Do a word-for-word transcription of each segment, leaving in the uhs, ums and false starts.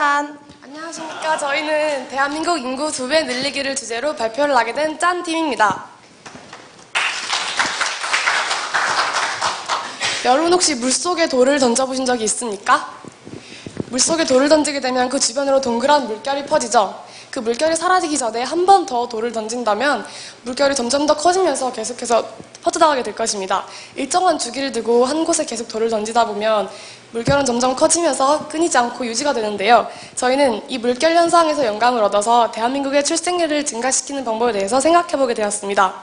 짠! 안녕하십니까. 저희는 대한민국 인구 두 배 늘리기를 주제로 발표를 하게 된 짠팀입니다. 여러분 혹시 물속에 돌을 던져보신 적이 있습니까? 물속에 돌을 던지게 되면 그 주변으로 동그란 물결이 퍼지죠. 그 물결이 사라지기 전에 한 번 더 돌을 던진다면 물결이 점점 더 커지면서 계속해서 퍼져나가게 될 것입니다. 일정한 주기를 두고 한 곳에 계속 돌을 던지다 보면 물결은 점점 커지면서 끊이지 않고 유지가 되는데요. 저희는 이 물결 현상에서 영감을 얻어서 대한민국의 출생률을 증가시키는 방법에 대해서 생각해보게 되었습니다.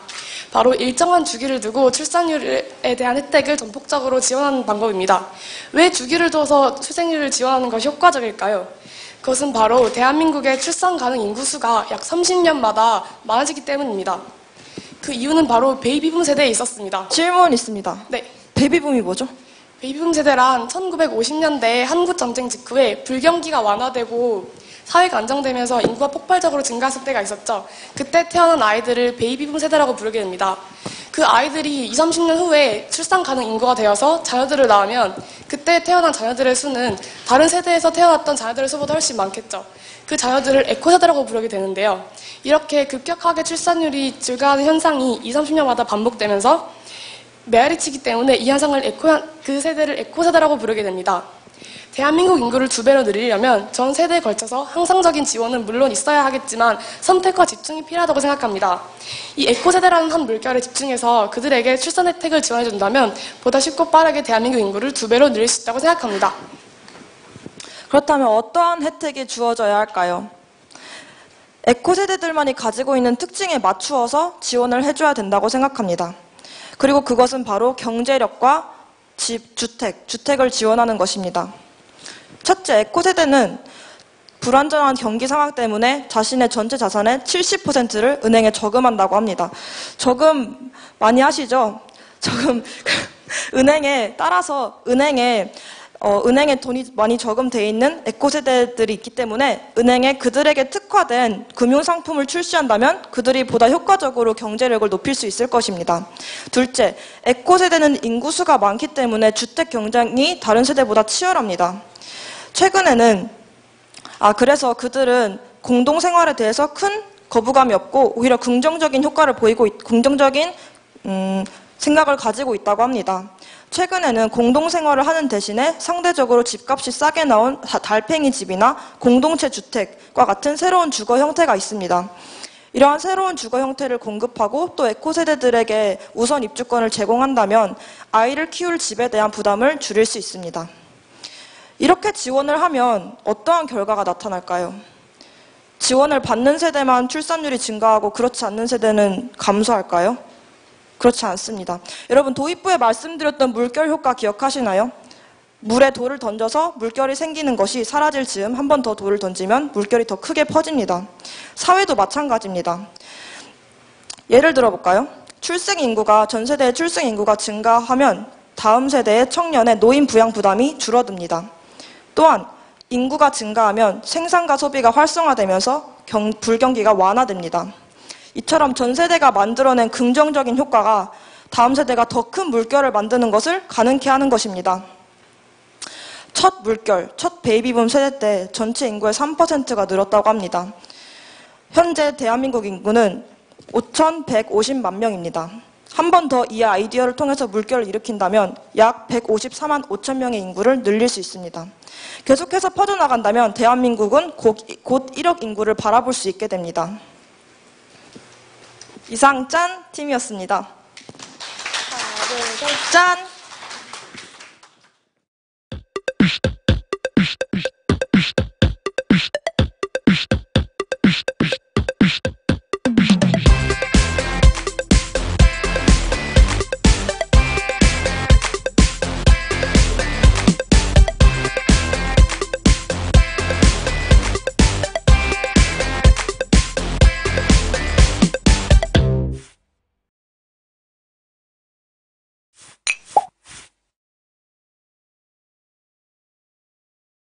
바로 일정한 주기를 두고 출산율에 대한 혜택을 전폭적으로 지원하는 방법입니다. 왜 주기를 둬서 출생률을 지원하는 것이 효과적일까요? 그것은 바로 대한민국의 출산 가능 인구수가 약 삼십 년마다 많아지기 때문입니다. 그 이유는 바로 베이비붐 세대에 있었습니다. 질문 있습니다. 네. 베이비붐이 뭐죠? 베이비붐 세대란 천구백오십 년대 한국 전쟁 직후에 불경기가 완화되고 사회가 안정되면서 인구가 폭발적으로 증가했을 때가 있었죠. 그때 태어난 아이들을 베이비붐 세대라고 부르게 됩니다. 그 아이들이 이십, 삼십 년 후에 출산 가능 인구가 되어서 자녀들을 낳으면 그때 태어난 자녀들의 수는 다른 세대에서 태어났던 자녀들의 수보다 훨씬 많겠죠. 그 자녀들을 에코 세대라고 부르게 되는데요. 이렇게 급격하게 출산율이 증가하는 현상이 이십, 삼십 년마다 반복되면서 메아리치기 때문에 이 현상을 에코, 그 세대를 에코 세대라고 부르게 됩니다. 대한민국 인구를 두 배로 늘리려면 전 세대에 걸쳐서 항상적인 지원은 물론 있어야 하겠지만 선택과 집중이 필요하다고 생각합니다. 이 에코 세대라는 한 물결에 집중해서 그들에게 출산 혜택을 지원해준다면 보다 쉽고 빠르게 대한민국 인구를 두 배로 늘릴 수 있다고 생각합니다. 그렇다면 어떠한 혜택이 주어져야 할까요? 에코 세대들만이 가지고 있는 특징에 맞추어서 지원을 해줘야 된다고 생각합니다. 그리고 그것은 바로 경제력과 집, 주택, 주택을 지원하는 것입니다. 첫째, 에코 세대는 불안정한 경기 상황 때문에 자신의 전체 자산의 칠십 퍼센트를 은행에 저금한다고 합니다. 저금 많이 하시죠? 저금 은행에 따라서 은행에 어, 은행에 돈이 많이 저금되어 있는 에코 세대들이 있기 때문에 은행에 그들에게 특화된 금융상품을 출시한다면 그들이 보다 효과적으로 경제력을 높일 수 있을 것입니다. 둘째, 에코 세대는 인구수가 많기 때문에 주택 경쟁이 다른 세대보다 치열합니다. 최근에는 아 그래서 그들은 공동생활에 대해서 큰 거부감이 없고 오히려 긍정적인 효과를 보이고 있, 긍정적인 음, 생각을 가지고 있다고 합니다. 최근에는 공동생활을 하는 대신에 상대적으로 집값이 싸게 나온 달팽이 집이나 공동체 주택과 같은 새로운 주거 형태가 있습니다. 이러한 새로운 주거 형태를 공급하고 또 에코 세대들에게 우선 입주권을 제공한다면 아이를 키울 집에 대한 부담을 줄일 수 있습니다. 이렇게 지원을 하면 어떠한 결과가 나타날까요? 지원을 받는 세대만 출산율이 증가하고 그렇지 않는 세대는 감소할까요? 그렇지 않습니다. 여러분 도입부에 말씀드렸던 물결 효과 기억하시나요? 물에 돌을 던져서 물결이 생기는 것이 사라질 즈음 한 번 더 돌을 던지면 물결이 더 크게 퍼집니다. 사회도 마찬가지입니다. 예를 들어볼까요? 출생 인구가 전 세대의 출생 인구가 증가하면 다음 세대의 청년의 노인 부양 부담이 줄어듭니다. 또한 인구가 증가하면 생산과 소비가 활성화되면서 경, 불경기가 완화됩니다. 이처럼 전 세대가 만들어낸 긍정적인 효과가 다음 세대가 더 큰 물결을 만드는 것을 가능케 하는 것입니다. 첫 물결, 첫 베이비붐 세대 때 전체 인구의 삼 퍼센트가 늘었다고 합니다. 현재 대한민국 인구는 오천백오십만 명입니다. 한 번 더 이 아이디어를 통해서 물결을 일으킨다면 약 백오십사만 오천 명의 인구를 늘릴 수 있습니다. 계속해서 퍼져나간다면 대한민국은 곧, 곧 일억 인구를 바라볼 수 있게 됩니다. 이상 짠 팀이었습니다. 하나, 둘, 셋. 짠!